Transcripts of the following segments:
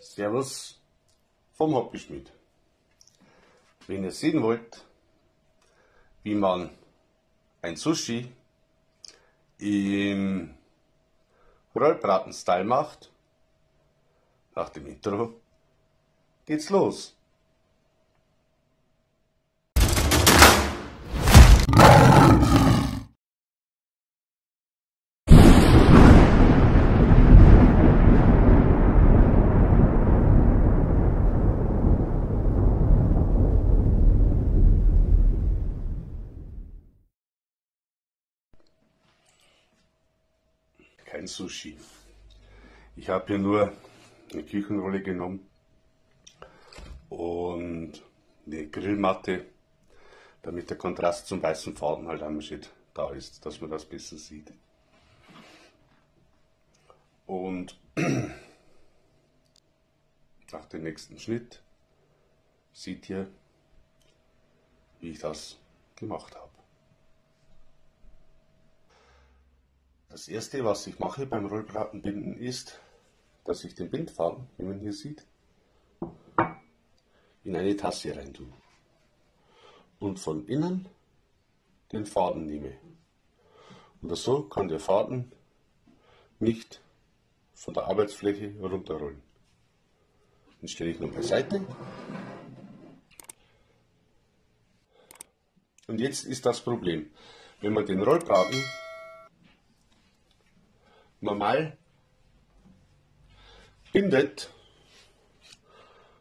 Servus vom Hobbyschmied. Wenn ihr sehen wollt, wie man ein Sushi im Rollbraten-Style macht, nach dem Intro geht's los. Kein Sushi. Ich habe hier nur eine Küchenrolle genommen und eine Grillmatte, damit der Kontrast zum weißen Faden halt einmal da ist, dass man das besser sieht. Und nach dem nächsten Schnitt seht ihr, wie ich das gemacht habe. Das erste, was ich mache beim Rollbratenbinden, ist, dass ich den Bindfaden, wie man hier sieht, in eine Tasse rein tue und von innen den Faden nehme. Und so kann der Faden nicht von der Arbeitsfläche runterrollen. Den stelle ich noch beiseite. Und jetzt ist das Problem, wenn man den Rollbraten normal bindet,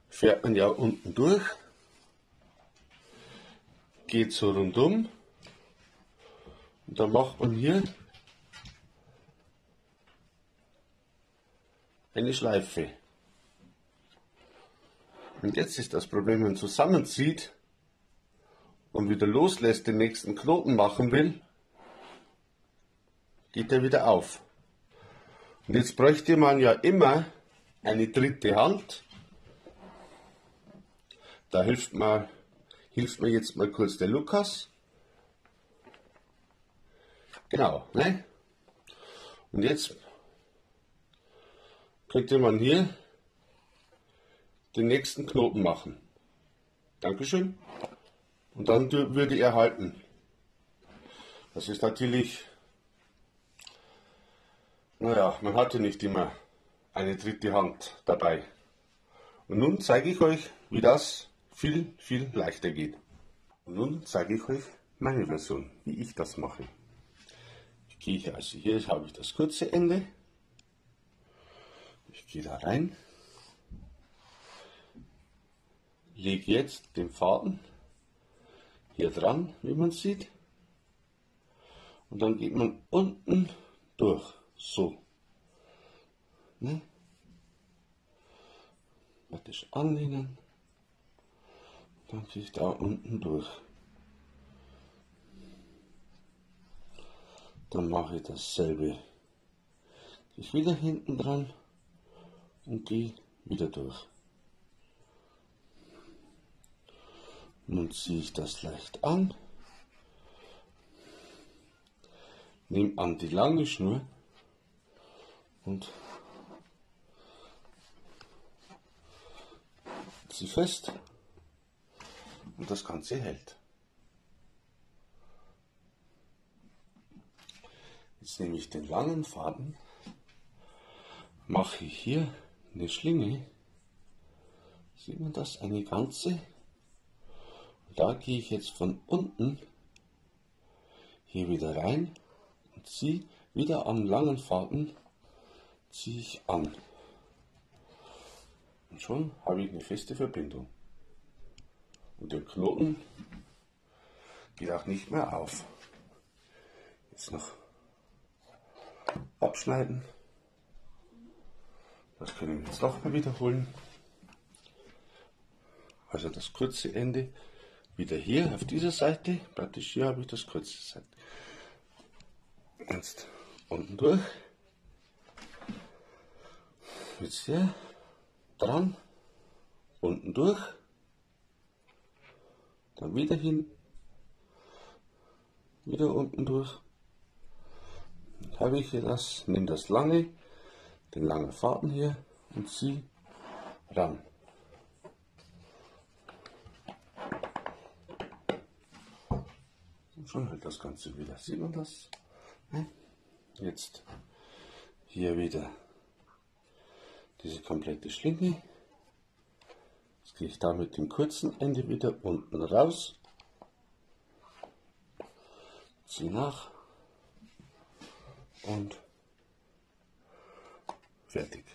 fährt man ja unten durch, geht so rundum und dann macht man hier eine Schleife. Und jetzt ist das Problem, wenn man zusammenzieht und wieder loslässt, den nächsten Knoten machen will, geht er wieder auf. Und jetzt bräuchte man ja immer eine dritte Hand. Da hilft mir jetzt mal kurz der Lukas. Genau, ne? Und jetzt könnte man hier den nächsten Knoten machen. Dankeschön. Und dann würde er halten. Das ist natürlich... Naja, man hatte nicht immer eine dritte Hand dabei. Und nun zeige ich euch, wie das viel, viel leichter geht. Und nun zeige ich euch meine Version, wie ich das mache. Ich gehe hier, also hier habe ich das kurze Ende. Ich gehe da rein. Lege jetzt den Faden hier dran, wie man sieht. Und dann geht man unten durch. So, ne? Praktisch anlehnen, dann gehe ich da unten durch. Dann mache ich dasselbe. Gehe ich wieder hinten dran und gehe wieder durch. Nun ziehe ich das leicht an, nehme an die lange Schnur und sie fest und das Ganze hält. Jetzt nehme ich den langen Faden, mache hier eine Schlinge, sieht man das, eine ganze, und da gehe ich jetzt von unten hier wieder rein und ziehe wieder am langen Faden, ziehe ich an und schon habe ich eine feste Verbindung und der Knoten geht auch nicht mehr auf. Jetzt noch abschneiden, das können wir jetzt noch mal wiederholen, also das kurze Ende wieder hier auf dieser Seite, praktisch hier habe ich das kurze Seite, jetzt unten durch, jetzt hier dran, unten durch, dann wieder hin, wieder unten durch. Dann habe ich hier das, nehme das lange, den langen Faden hier und ziehe ran. Und schon hält das Ganze wieder. Sieht man das? Jetzt hier wieder diese komplette Schlinge. Jetzt gehe ich da mit dem kurzen Ende wieder unten raus. Ziehe nach. Und fertig.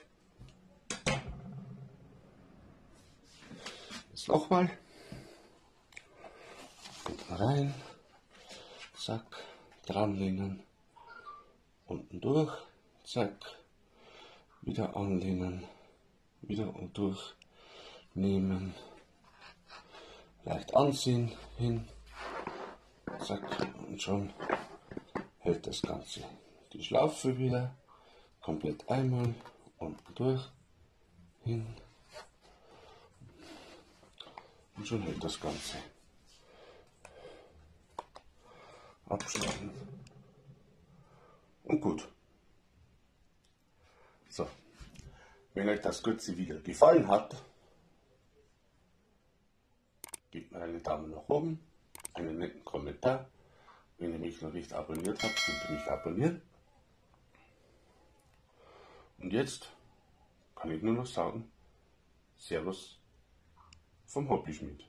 Jetzt nochmal. Unten rein. Zack. Dranlehnen. Unten durch. Zack. Wieder anlehnen. Wieder und durch. Nehmen. Leicht anziehen. Hin. Zack. Und schon hält das Ganze. Die Schlaufe wieder. Komplett einmal. Unten durch. Hin. Und schon hält das Ganze. Abschneiden. Und gut. So. Wenn euch das kurze Video gefallen hat, gebt mir einen Daumen nach oben, einen netten Kommentar. Wenn ihr mich noch nicht abonniert habt, könnt ihr mich abonnieren. Und jetzt kann ich nur noch sagen, Servus vom Hobbyschmied.